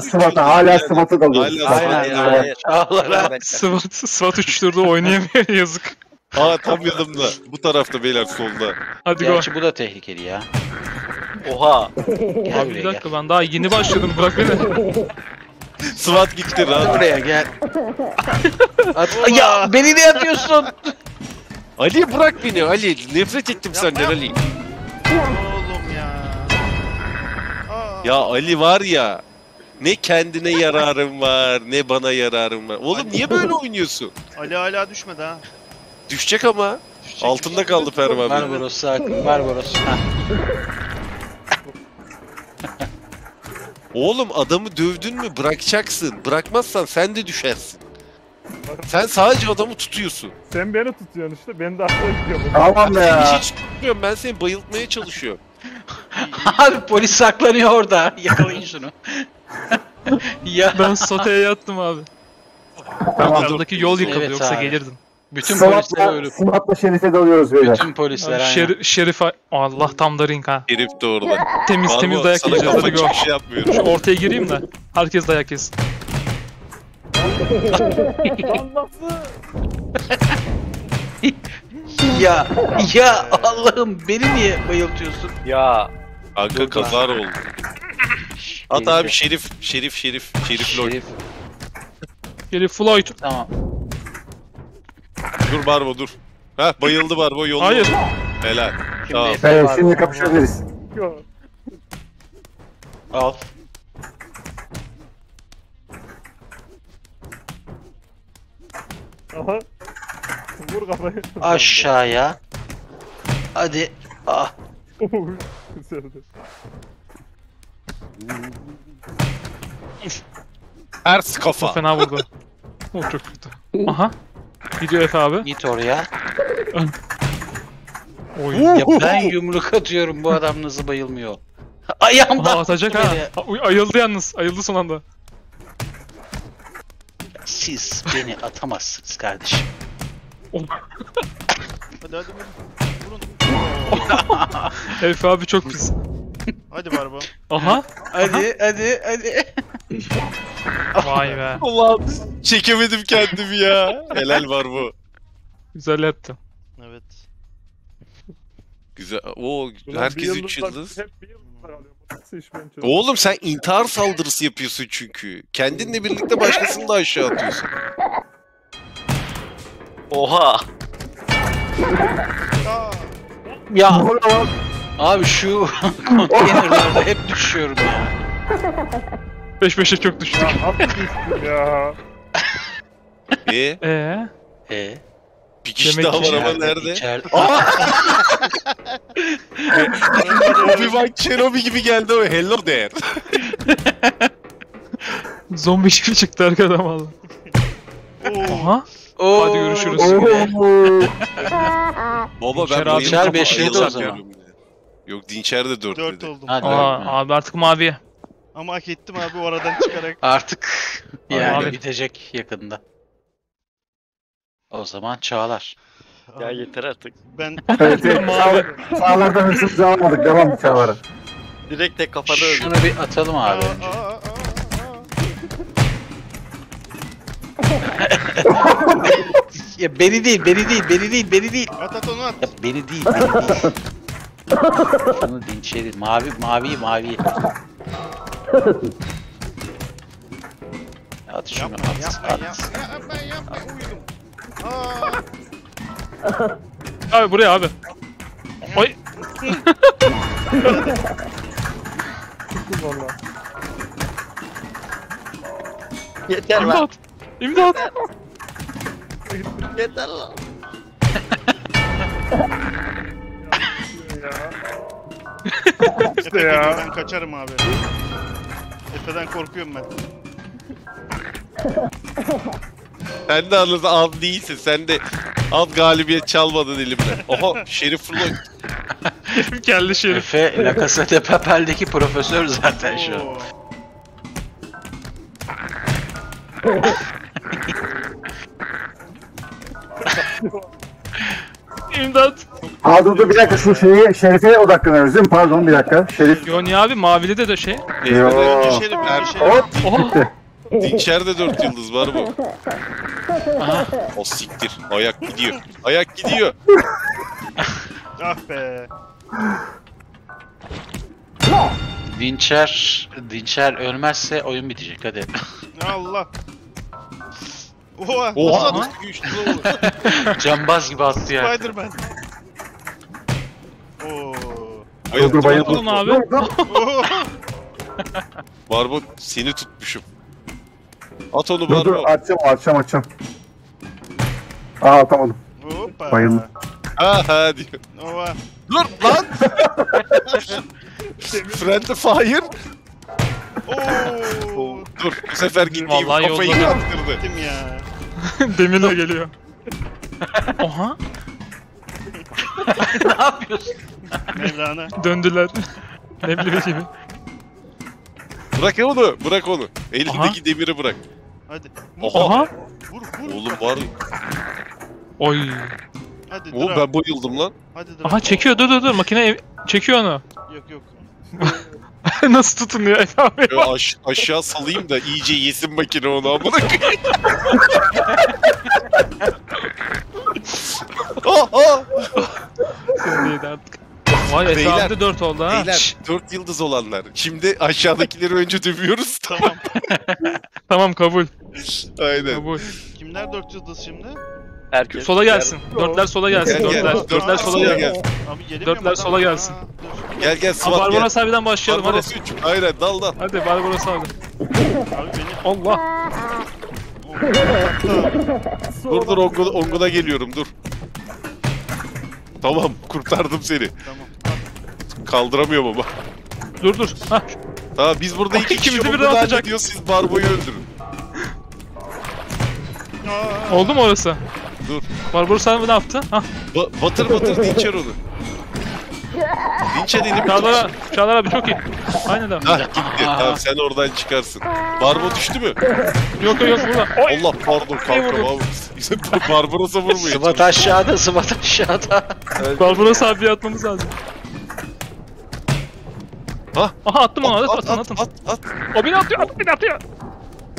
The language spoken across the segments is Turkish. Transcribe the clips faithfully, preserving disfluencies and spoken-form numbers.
Sıvat'a hala Sıvat'a dalıyor. Aynen. Sıvat uçturdu, oynayamıyor yazık. Aa tam yanımda. Bu tarafta beyler, solda. Hadi go. Bu da tehlikeli ya. Oha. Abi bir dakika, ben daha yeni başladım, bırak beni. Sıvat gitti lan. Buraya gel. Ya beni ne yapıyorsun? Ali bırak beni Ali. Nefret ettim senden Ali. Ya Ali var ya, ne kendine yararım var, ne bana yararım var. Oğlum Ali, niye böyle oynuyorsun? Ali hala düşmedi ha. Düşecek ama. Düşecek, altında düşecek. Kaldı Ferman. Barbaros sakin, Barbaros. Oğlum adamı dövdün mü bırakacaksın. Bırakmazsan sen de düşersin. Sen sadece adamı tutuyorsun. Sen beni tutuyorsun işte, ben de aklına gidiyorum. Tamam be ya. Hiç tutmuyorum, ben seni bayıltmaya çalışıyorum. Abi polis saklanıyor orada. Yakalayın şunu. Ya. Ben soteye yattım abi. Tamam, buradaki yol yıkıldı, evet, yoksa abi gelirdim. Bütün polisler ölüp. Sıvat'la Şerif'e dalıyoruz böyle. Bütün polisler. Şer Şerif Allah tam da ring ha. Şerif de orada. Temiz vallahi temiz dayak yiyeceğiz. Hadi go. Şey şu ortaya gireyim de herkes dayak yesin. Ya ya Allah'ım, beni niye bayıltıyorsun? Ya kanka kazar oldu. At abi Şerif, Şerif, Şerif, Şerif Floyd. Şerif Floyd. Tamam. Dur Barbo dur. Ha bayıldı Barbo, yolda. Hayır. Helal. Tamam. Evet, şimdi kapışabiliriz. Al. Aha. Vur kafayı. Aşağıya. Hadi. Ah. Ters kafa. Çok fena vurdu. Çok kötü. Aha. Gidiyor Efe abi. Git oraya. Oy. Ya ben yumruk atıyorum, bu adam nasıl bayılmıyor? Ayağımda. Aha, atacak ha. Ayıldı yalnız. Ayıldı son anda. Siz beni atamazsınız kardeşim. Hadi hadi vurun. Efe abi çok pis. Hadi Barba. Aha. Hadi hadi hadi. Vay be. Allah'ım çekemedim kendimi ya. Helal Barba. Güzel yaptın. Evet. Güzel. Oo, herkes üç yıldız. Oğlum sen intihar saldırısı yapıyorsun çünkü. Kendinle birlikte başkasını da aşağı atıyorsun. Oha. Ya abi şu konteynerlerde hep düşüyorum ya. Beş beşe çok düştük. Ya. Eee? Eee? Eee? Bir kişi daha var ama nerede? İçeride. Aaa! Bir bak Kenobi gibi geldi o. Hello there. Zombi gibi çıktı arkadan valla. Aha. Oo, hadi görüşürüz. Baba ben bayıldım. beşe de o zaman. Yok Dinçer de dört dedi. Oldum. Hadi, aa, abi artık mavi. Ama hak ettim abi o aradan çıkarak. Artık yani abi bitecek yakında. O zaman Çağlar. Ya yeter artık. Ben evet, evet. Çağlar'dan hırsızca almadık. Devam Çağlar'a. Direkt tek kafada öldü. Şunu bir atalım abi. Aa, aa, aa. Ya beni değil, beni değil, beni değil, beni değil. At at onu at. Ya beni değil, beni değil. Şunu dinçeri, mavi, mavi, mavi. At şunu, yapma, at, yapma, at. Yapma, yapma, yapma, uyudum. Abi buraya abi. Oy. Yeter lan. İmdat! Yeter lan! İşte ya! Ben kaçarım abi. Efe'den korkuyorum ben. Sen de anladın, az değilsin. Sen de az galibiyet çalmadın elimden. Oha! Şerif Floyd. Şerif geldi Şerif. Efe, Nakasetepe'deki profesör zaten şu an. İmdat. Aa dur dur bir dakika şu şeyi Şerif'e odaklanıyoruz değil mi? Pardon bir dakika. Şerif. Yoni abi mavide de de şey. Değişmeden önce Şerif her şey. Hop bitti. İçeride dört yıldız var bu. O siktir. Ayak gidiyor. Ayak gidiyor. Ah be. Dinçer, Dinçer ölmezse oyun bitecek hadi. Allah. Oha, oha nasıl güçlü oldu. Cambaz gibi attı ya. Spider-Man. Oo. Bayıldım, bayıldım abi. Barbo seni tutmuşum. At onu Barbo. Dur dur atacağım, atacağım, atacağım. Aa atamadım. Hoppa. Bayıldım. Aha diyor. Oha. Dur lan. Friendly Fire. Oo. Dur bu sefer gittiğim kafayı yaptırdı. Kim ya? Demirle geliyor. Oha. Ne yapıyorsun? Mevlana. Döndüler. Ne bileyim gibi. Bırak onu, bırak onu. Elindeki demiri bırak. Hadi. Oha. Oha. Vur, vur. Oğlum var. Oy. Hadi, oğlum ben bayıldım lan. Hadi, aha çekiyor, dur dur dur. Makine çekiyor onu. Yok yok. Nasıl tutunuyor abi? Ya aş aşağı salayım da iyice yesin makine onu amına koyayım. Oha! Şimdi artık. Vay hesabı dört oldu ha. Beyler dört yıldız olanlar. Şimdi aşağıdakileri önce dövüyoruz tamam. Tamam kabul. Aynen. Kabul. Kimler dört yıldız şimdi? Herkes. Sola gelsin. Dörtler sola gelsin. Gel, dörtler. Gel. Dörtler sola gelsin. Dörtler sola gelsin. Gel gel Sıvat gel. Barbaros abiden başlayalım hadi. Aynen dal dal. Hadi Barbaros abi. Allah. Dur dur Ongun'a geliyorum dur. Tamam kurtardım seni. Tamam. Kaldıramıyorum ama. Dur dur. Ha. Tamam biz burada iki kişi Ongun'a atacak. Siz Barbo'yu öldürün. Oldu mu orası? Dur. Barbaros abi ne yaptı? Hah. Ba batır batır Dinçer onu. Dinçer dedim. Çağlar, Çağlar abi çok iyi. Aynen abi. Hah gitti. Tamam sen oradan çıkarsın. Barbo düştü mü? Yok yok burada. Allah pardon kanka abi. Barbaros'a vurmuyor. Sıvat aşağıda, Sıvat aşağıda. Evet. Barbaros abi atmamız lazım. Hah. Aha attım ona. At at, at at at at. O beni atıyor, at beni atıyor.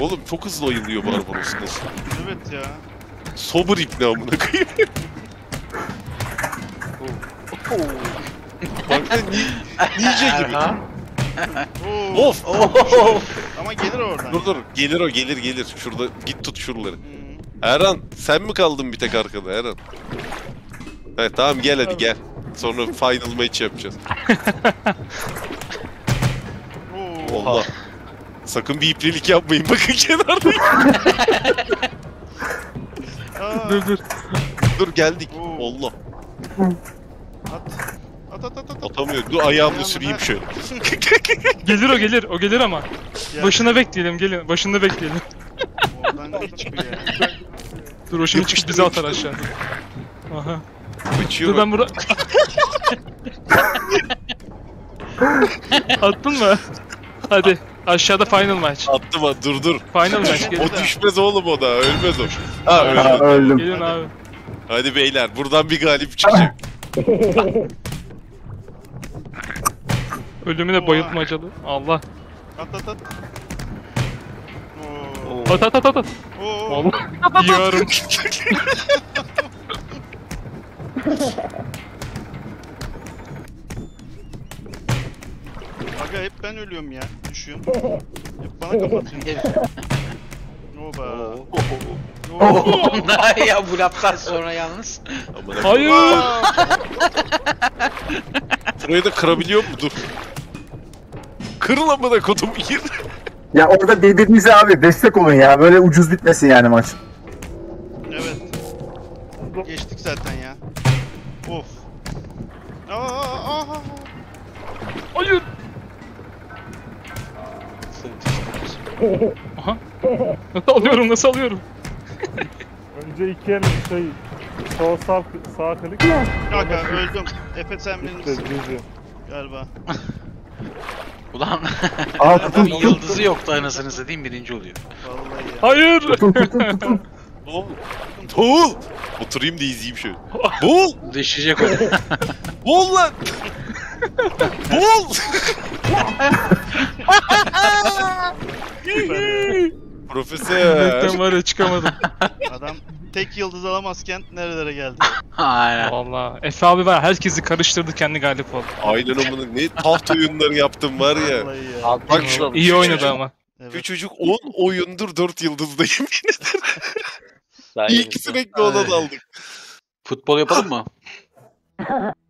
Oğlum çok hızlı oynuyor Barbaros nasıl? Evet ya. Sober ipne amına koyayım. Bak da ninja gibi. Of of. Ama gelir oradan. Dur dur gelir o gelir gelir. Şurada git tut şuraları. Erhan sen mi kaldın bir tek arkada Erhan? Evet tamam gel hadi gel. Sonra final match yapacağız. Allah. Sakın bir iplilik yapmayın bakın kenarda. Dur dur. Dur geldik. Oo. Allah. At. At at at at. Atamıyor. Dur ayağımla süreyim şöyle. Gelir o gelir. O gelir ama. Gel. Başına bekleyelim gelin. Başında bekleyelim. Oradan geçmiyor. Dur o şimdi çıkıp bizi atar aşağı. Aha. Uçuyor. Dur ben burada. Attın mı? Hadi. Aşağıda final maç. Attım ha dur dur. Final maç. O düşmez oğlum o da ölmez o. Ha öldüm. Ha, öldüm. Gelin abi. Hadi beyler buradan bir galip çıkacak. Ölümüne bayıltmacalı. Allah. At at at. Oo. At at at at at. Allah. Yiyorum. Aga hep ben ölüyorum ya, düşüyorum. Hep bana kapatıyorsun. Oba. Oba. Ya bu laptan sonra yalnız. Hayır. Burayı da kırabiliyor mu? Dur. Kırılan bana kodum gir. Ya orada birbirinize abi destek olun ya. Böyle ucuz bitmesin yani maç. Evet. Geçtik zaten ya. Of. Aa, aha. Hayır. Aha. Nasıl alıyorum, nasıl alıyorum? Önce iki el şey, sol sağ, sağ klik. Kanka öldüm. Efes emrinizsin. Galiba. Ulan. Aa, tutun, yıldızı yoktu anasını satayım birinci oluyor. Vallahi ya. Hayır. Tutun, tutun, tutun. Boğul. Boğul. Oturayım da izleyeyim şöyle. Boğul. Düşecek o. Boğul lan. Boğul. Profesör. Ben var ya çıkamadım. Adam tek yıldız alamazken nerelere geldi? Aynen. Vallahi Efe abi var, herkesi karıştırdı, kendi galip oldu. Aynen onun ne taht oyunları yaptım var ya. ya. Bak şu, iyi oynadı ama. Evet. Şu çocuk on oyundur dört yıldızdayım yemin ederim. İlk sürekli ona daldık. Futbol yapalım mı?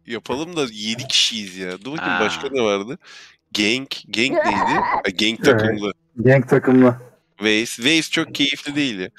Yapalım da yedi kişiyiz ya. Dur bakayım, başka ne vardı? Gang, gang neydi? Gang takımlı. Gang takımlı. Waze, Waze çok keyifli değil ya.